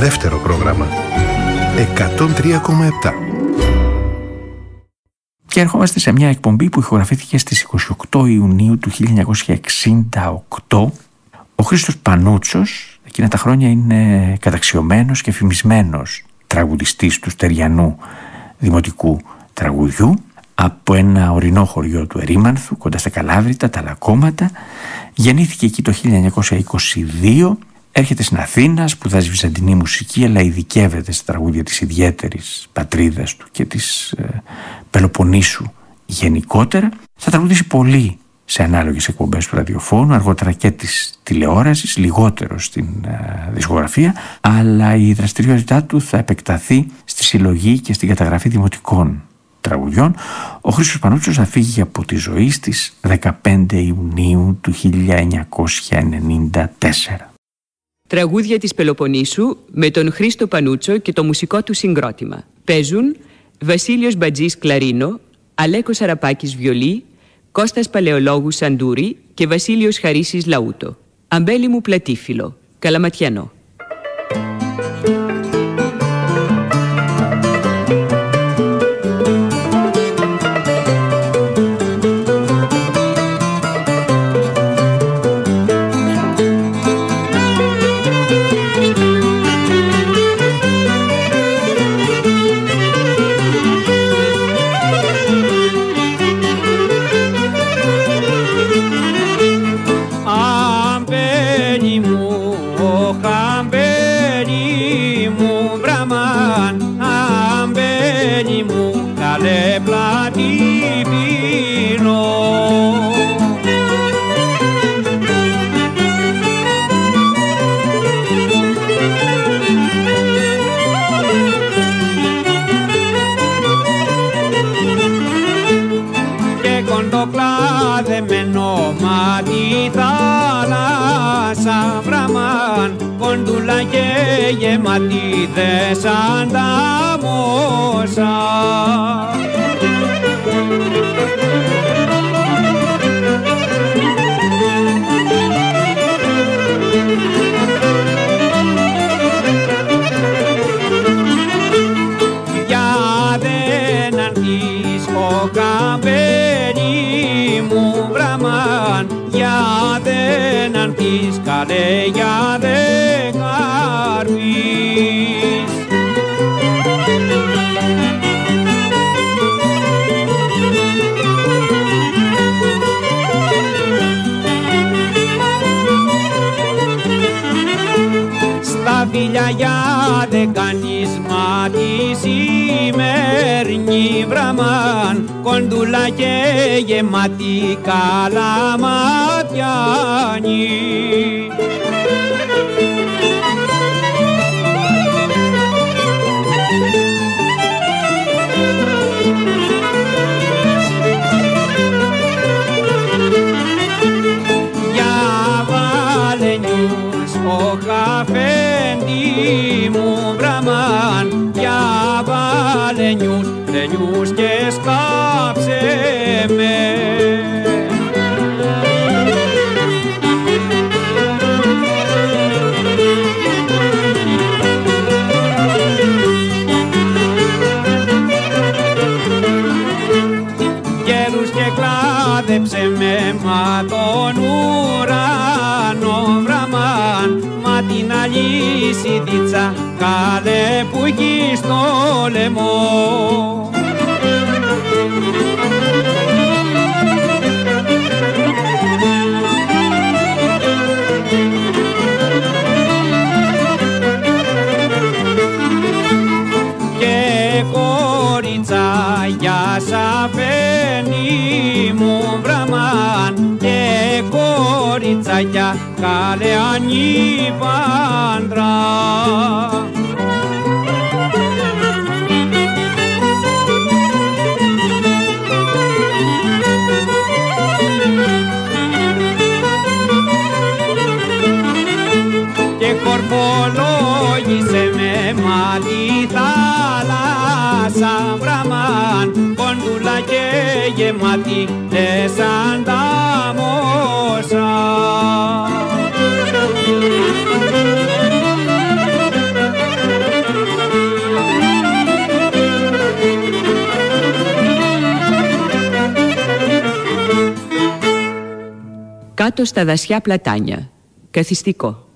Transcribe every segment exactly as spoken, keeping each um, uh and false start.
Δεύτερο πρόγραμμα εκατόν τρία κόμμα επτά. Και ερχόμαστε σε μια εκπομπή που ηχογραφήθηκε στις εικοστή όγδοη Ιουνίου του χίλια εννιακόσια εξήντα οκτώ. Ο Χρήστος Πανούτσος, εκείνα τα χρόνια είναι καταξιωμένος και φημισμένος τραγουδιστής του στεριανού δημοτικού τραγουδιού, από ένα ορεινό χωριό του Ερήμανθου, κοντά στα Καλάβρη, τα Ταλακόμματα. Γεννήθηκε εκεί το χίλια εννιακόσια είκοσι δύο. Έρχεται στην Αθήνα, σπουδάζει βυζαντινή μουσική, αλλά ειδικεύεται στα τραγούδια της ιδιαίτερης πατρίδας του και της ε, Πελοποννήσου γενικότερα. Θα τραγουδήσει πολύ σε ανάλογες εκπομπές του ραδιοφώνου, αργότερα και της τηλεόρασης, λιγότερο στην ε, δισκογραφία, αλλά η δραστηριότητά του θα επεκταθεί στη συλλογή και στην καταγραφή δημοτικών τραγουδιών. Ο Χρήστος Πανούτσος θα φύγει από τη ζωή στις δεκαπέντε Ιουνίου του χίλια εννιακόσια ενενήντα τέσσερα. Τραγούδια της Πελοποννήσου με τον Χρήστο Πανούτσο και το μουσικό του συγκρότημα. Παίζουν Βασίλειος Μπατζής κλαρίνο, Αλέκος Αραπάκης βιολί, Κώστας Παλαιολόγου σαντούρι και Βασίλειος Χαρίσης λαούτο. Αμπέλι μου πλατήφυλλο, καλαματιανό. Γεματίδες σαν τα μόσα. Για δεν αντίσκω καμπένι μου βραμάν, για δεν αντίσκαλε, για δεν δεν κάνεις μάτι σημερινή βραμάν, κοντούλα και γεμάτη καλαματιάνη. Για βαλενιούς ο καφέντη μου, για βαλενιούς, λενιούς και σκάψε με. Γέρους και κλάδεψε με μα τον ουρανό βραμάν, μα την αλύση δίτσα καλέ που έχει στο λαιμό. Και κορίτσα για σαφένι μου βραμάν, και κορίτσα για καλέ ανήπαντρα. Κορπολόγησε με μάτι θάλασσα βραμάν, κοντούλα και γεμάτη σαν τα μόσα. κάτω στα δασιά πλατάνια. Καθιστικό.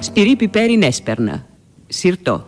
Σπυρί πιπέρι νέσπερνα. Συρτό.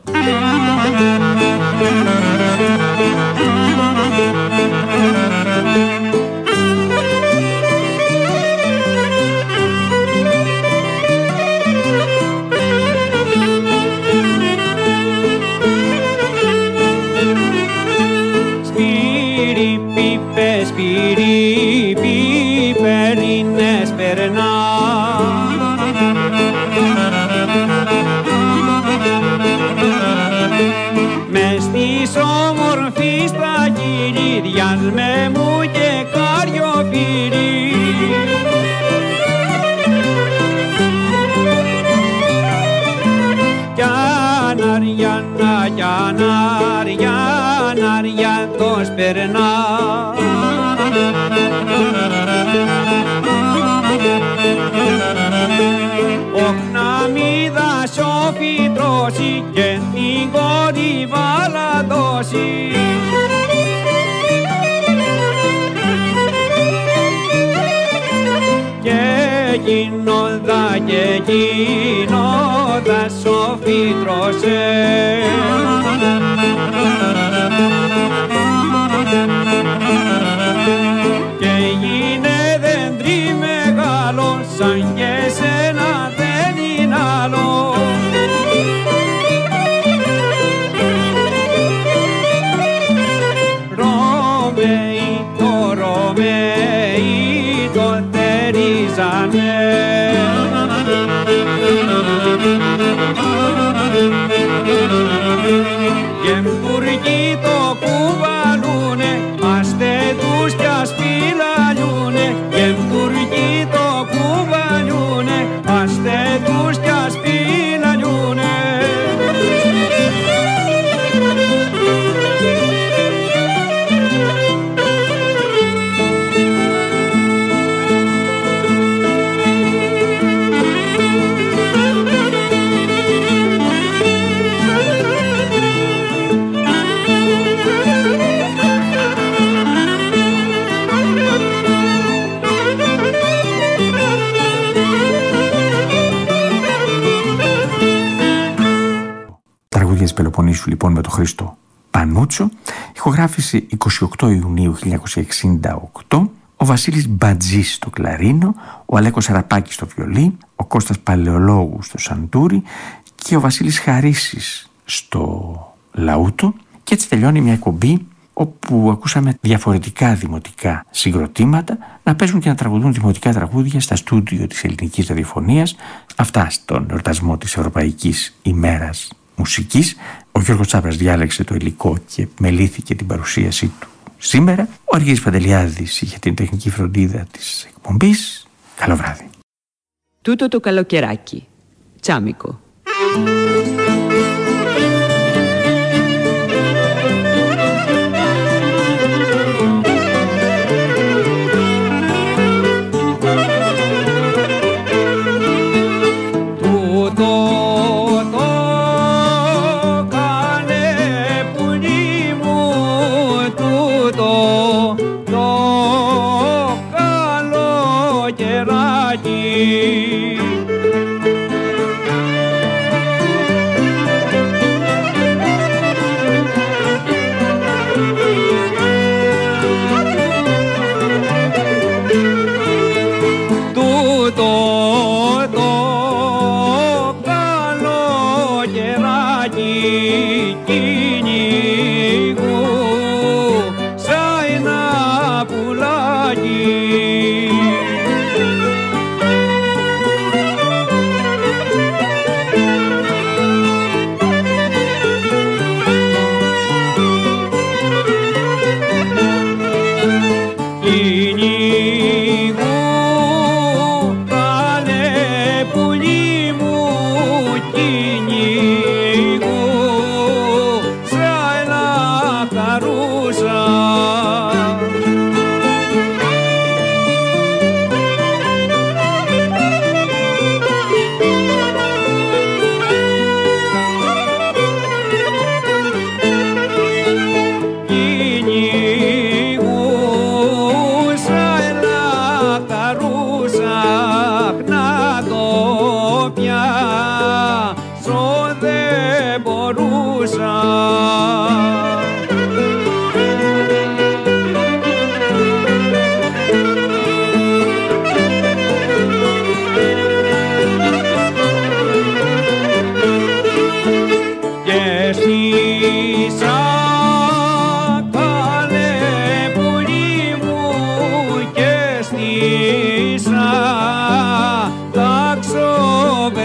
Όντα και γίνοντας ο φύτρωσε. Και γίνε δέντρι μεγάλο, σαν και σένα δεν είναι άλλο. Ρωμαίοι, το Ρωμαίοι το θερίζανε. Κι εμπουργοί το κουβαλούνε, άστε τους κι ας πυλαλιούνε. Κι εμπουργοί το κουβαλούνε, άστε τους κι ας πυλαλιούνε. Τραγούδια της Πελοποννήσου λοιπόν με τον Χρήστο Πανούτσο, ηχογράφηση εικοστή οκτώ Ιουνίου χίλια εννιακόσια εξήντα οκτώ, ο Βασίλειος Μπατζής στο κλαρίνο, ο Αλέκος Αραπάκης στο βιολί, ο Κώστας Παλαιολόγου στο σαντούρι και ο Βασίλειος Χαρίσης στο λαούτο. Και έτσι τελειώνει μια εκπομπή όπου ακούσαμε διαφορετικά δημοτικά συγκροτήματα να παίζουν και να τραγουδούν δημοτικά τραγούδια στα στούντιο της ελληνικής ραδιοφωνίας. Αυτά στον εορτασμό της Ευρωπαϊκής ημέρας μουσικής. Ο Γιώργος Τσάμπρας διάλεξε το υλικό και μελήθηκε την παρουσίασή του σήμερα. Ο Αργύρης Παντελιάδης είχε την τεχνική φροντίδα της εκπομπής. Καλό βράδυ. Τούτο το καλοκαιράκι. Τσάμικο. Thank you.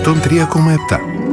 εκατόν τρία κόμμα επτά.